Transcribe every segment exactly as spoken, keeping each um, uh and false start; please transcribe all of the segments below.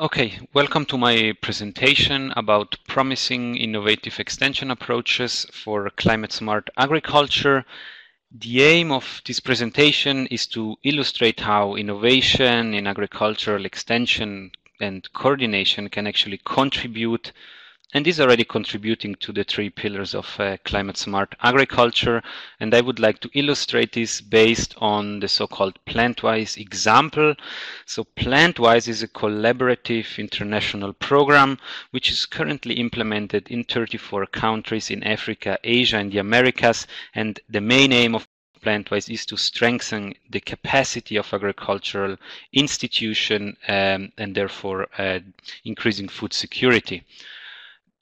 Okay, welcome to my presentation about promising innovative extension approaches for climate-smart agriculture. The aim of this presentation is to illustrate how innovation in agricultural extension and coordination can actually contribute, and is already contributing, to the three pillars of uh, climate-smart agriculture. And I would like to illustrate this based on the so-called Plantwise example. So Plantwise is a collaborative international program which is currently implemented in thirty-four countries in Africa, Asia, and the Americas. And the main aim of Plantwise is to strengthen the capacity of agricultural institution um, and therefore uh, increasing food security.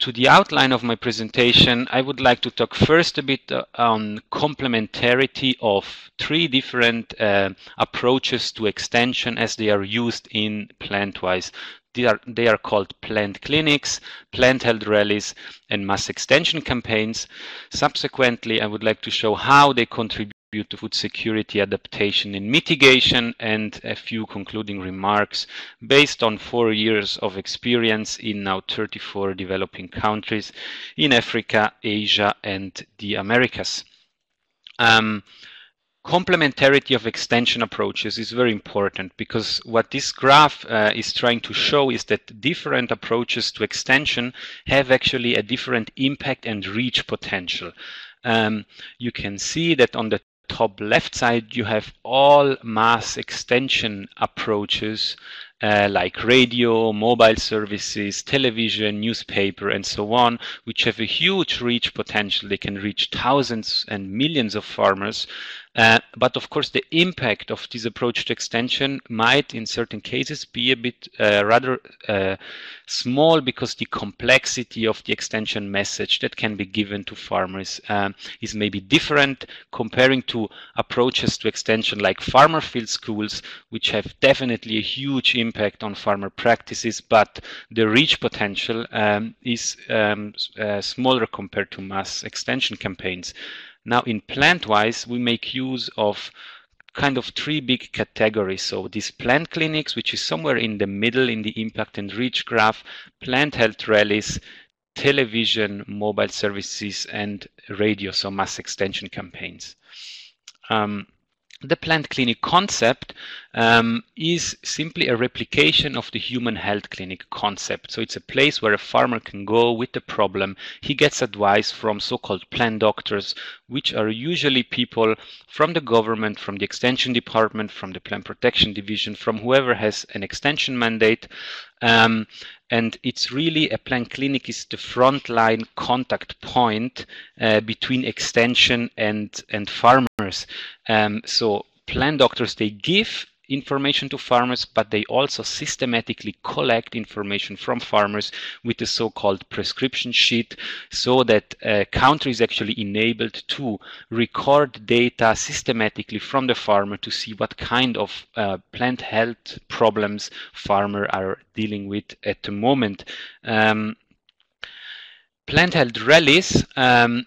To the outline of my presentation, I would like to talk first a bit on complementarity of three different uh, approaches to extension as they are used in Plantwise. They are, they are called Plant Clinics, Plant Health Rallies, and Mass Extension Campaigns. Subsequently, I would like to show how they contribute to food security, adaptation, and mitigation, and a few concluding remarks based on four years of experience in now thirty-four developing countries in Africa, Asia, and the Americas. Um, Complementarity of extension approaches is very important because what this graph uh, is trying to show is that different approaches to extension have actually a different impact and reach potential. Um, you can see that on the top left side you have all mass extension approaches uh, like radio, mobile services, television, newspaper, and so on, which have a huge reach potential. They can reach thousands and millions of farmers, uh, but of course the impact of this approach to extension might in certain cases be a bit uh, rather uh, small because the complexity of the extension message that can be given to farmers uh, is maybe different comparing to approaches to extension like farmer field schools, which have definitely a huge impact impact on farmer practices, but the reach potential um, is um, uh, smaller compared to mass extension campaigns. Now in Plantwise, we make use of kind of three big categories. So these plant clinics, which is somewhere in the middle in the impact and reach graph, plant health rallies, television, mobile services, and radio, so mass extension campaigns. Um, The plant clinic concept um, is simply a replication of the human health clinic concept. So it's a place where a farmer can go with a problem. He gets advice from so-called plant doctors, which are usually people from the government, from the extension department, from the plant protection division, from whoever has an extension mandate. Um, And it's really a plant clinic is the frontline contact point uh, between extension and, and farmers. Um, so plant doctors, they give information to farmers, but they also systematically collect information from farmers with the so-called prescription sheet, so that uh, country is actually enabled to record data systematically from the farmer to see what kind of uh, plant health problems farmers are dealing with at the moment. Um, plant health rallies um,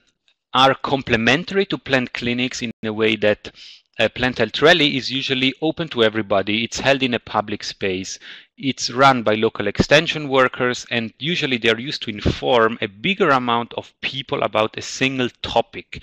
are complementary to plant clinics in a way that a plant health rally is usually open to everybody. It's held in a public space. It's run by local extension workers, and usually they are used to inform a bigger amount of people about a single topic.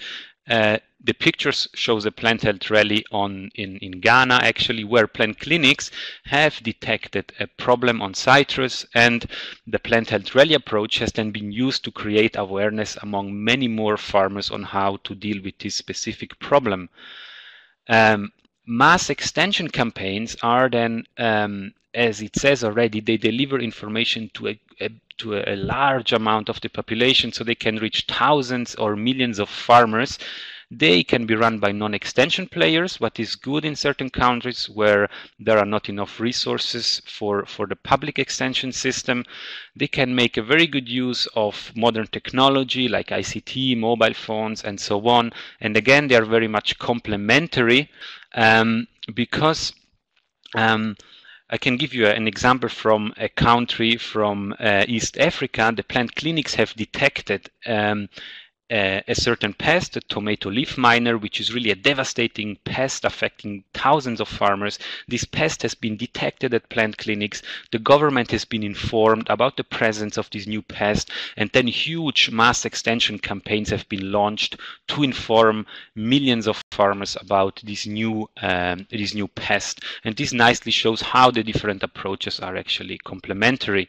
Uh, the pictures shows a plant health rally on in, in Ghana, actually, where plant clinics have detected a problem on citrus, and the plant health rally approach has then been used to create awareness among many more farmers on how to deal with this specific problem. Um, mass extension campaigns are then, um, as it says already, they deliver information to a, a to a large amount of the population, so they can reach thousands or millions of farmers. They can be run by non-extension players, what is good in certain countries where there are not enough resources for, for the public extension system. They can make a very good use of modern technology like I C T, mobile phones, and so on. And again, they are very much complementary um, because um, I can give you an example from a country from uh, East Africa. The plant clinics have detected um, uh, a certain pest, a tomato leaf miner, which is really a devastating pest affecting thousands of farmers. This pest has been detected at plant clinics. The government has been informed about the presence of this new pest, and then huge mass extension campaigns have been launched to inform millions of farmers about this new um, this new pest. And this nicely shows how the different approaches are actually complementary.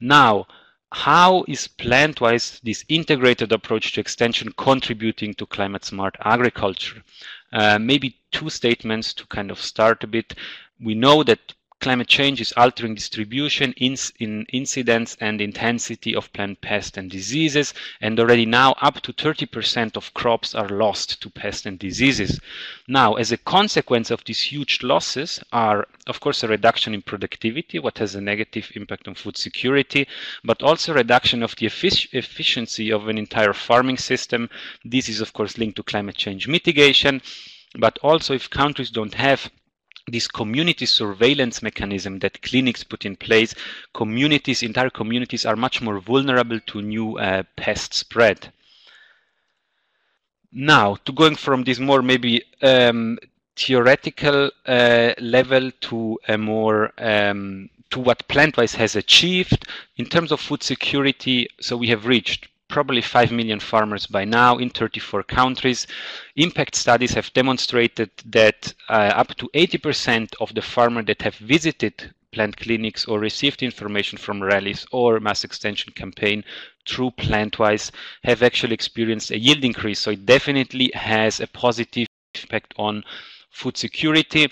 Now, how is Plantwise, this integrated approach to extension, contributing to climate smart agriculture? Uh, maybe two statements to kind of start a bit. We know that climate change is altering distribution, in, in incidence and intensity of plant pests and diseases, and already now up to thirty percent of crops are lost to pests and diseases. Now, as a consequence of these huge losses are, of course, a reduction in productivity, what has a negative impact on food security, but also a reduction of the effic efficiency of an entire farming system. This is, of course, linked to climate change mitigation, but also if countries don't have this community surveillance mechanism that clinics put in place, communities, entire communities are much more vulnerable to new uh, pest spread. Now, to going from this more maybe um, theoretical uh, level to a more um, to what Plantwise has achieved in terms of food security. So we have reached probably five million farmers by now in thirty-four countries. Impact studies have demonstrated that uh, up to eighty percent of the farmers that have visited plant clinics or received information from rallies or mass extension campaign through Plantwise have actually experienced a yield increase. So it definitely has a positive impact on food security.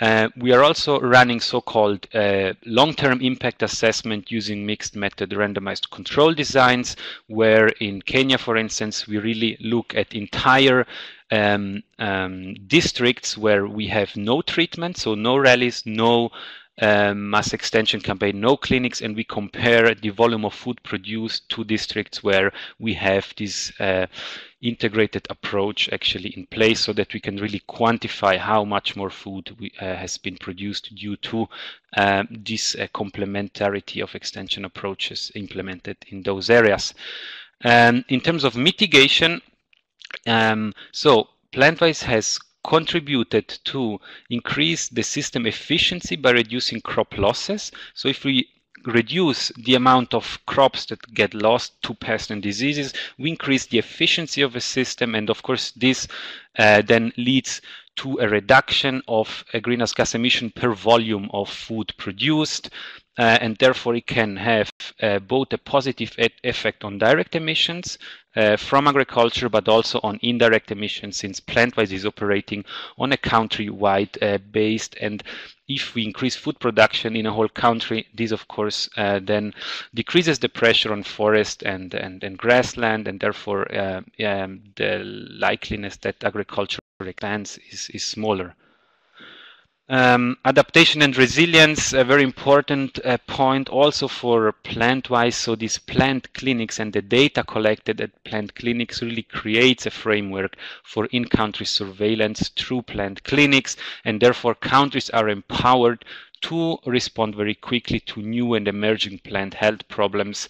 Uh, we are also running so-called uh, long-term impact assessment using mixed method randomized control designs, where in Kenya, for instance, we really look at entire um, um, districts where we have no treatment, so no rallies, no Um, mass extension campaign, no clinics, and we compare the volume of food produced to districts where we have this uh, integrated approach actually in place, so that we can really quantify how much more food we, uh, has been produced due to um, this uh, complementarity of extension approaches implemented in those areas. Um, in terms of mitigation, um, so Plantwise has contributed to increase the system efficiency by reducing crop losses. So if we reduce the amount of crops that get lost to pests and diseases, we increase the efficiency of a system, and of course this uh, then leads to a reduction of a greenhouse gas emission per volume of food produced. Uh, and therefore it can have uh, both a positive e effect on direct emissions uh, from agriculture, but also on indirect emissions, since Plantwise is operating on a country-wide uh, based, and if we increase food production in a whole country, this of course uh, then decreases the pressure on forest and, and, and grassland, and therefore uh, um, the likeliness that agricultural plants is, is smaller. Um, adaptation and resilience, a very important uh, point also for Plantwise. So these plant clinics and the data collected at plant clinics really creates a framework for in-country surveillance through plant clinics, and therefore countries are empowered to respond very quickly to new and emerging plant health problems.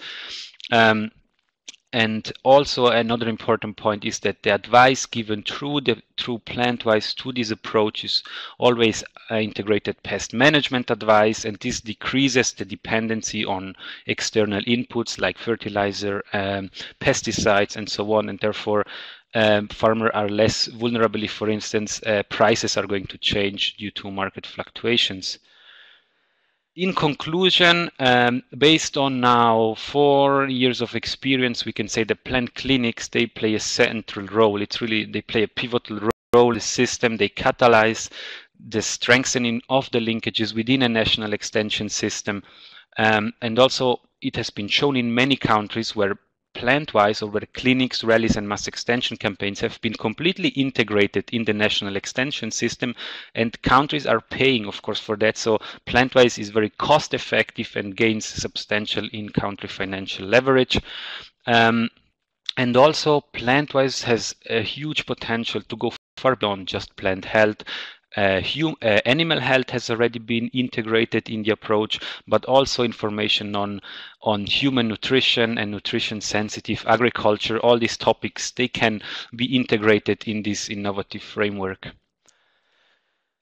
Um, And also another important point is that the advice given through the through Plantwise to this approach is always integrated pest management advice, and this decreases the dependency on external inputs like fertilizer, um, pesticides, and so on, and therefore um, farmers are less vulnerable. For instance, uh, prices are going to change due to market fluctuations. In conclusion, um, based on now four years of experience, we can say the plant clinics, they play a central role. It's really, they play a pivotal role in the system. They catalyze the strengthening of the linkages within a national extension system. Um, and also, it has been shown in many countries where Plantwise, or where clinics, rallies, and mass extension campaigns have been completely integrated in the national extension system, and countries are paying, of course, for that. So Plantwise is very cost-effective and gains substantial in-country financial leverage. Um, and also, Plantwise has a huge potential to go far beyond just plant health. Uh, human, uh, animal health has already been integrated in the approach, but also information on on human nutrition and nutrition sensitive agriculture. All these topics, they can be integrated in this innovative framework.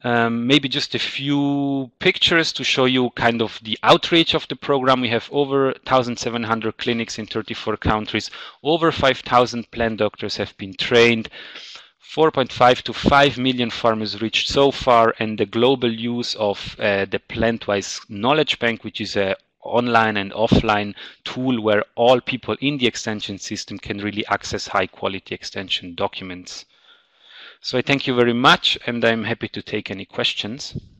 Um, maybe just a few pictures to show you kind of the outreach of the program. We have over one thousand seven hundred clinics in thirty-four countries. Over five thousand plant doctors have been trained. four point five to five million farmers reached so far, and the global use of uh, the Plantwise Knowledge Bank, which is an online and offline tool where all people in the extension system can really access high quality extension documents. So I thank you very much, and I'm happy to take any questions.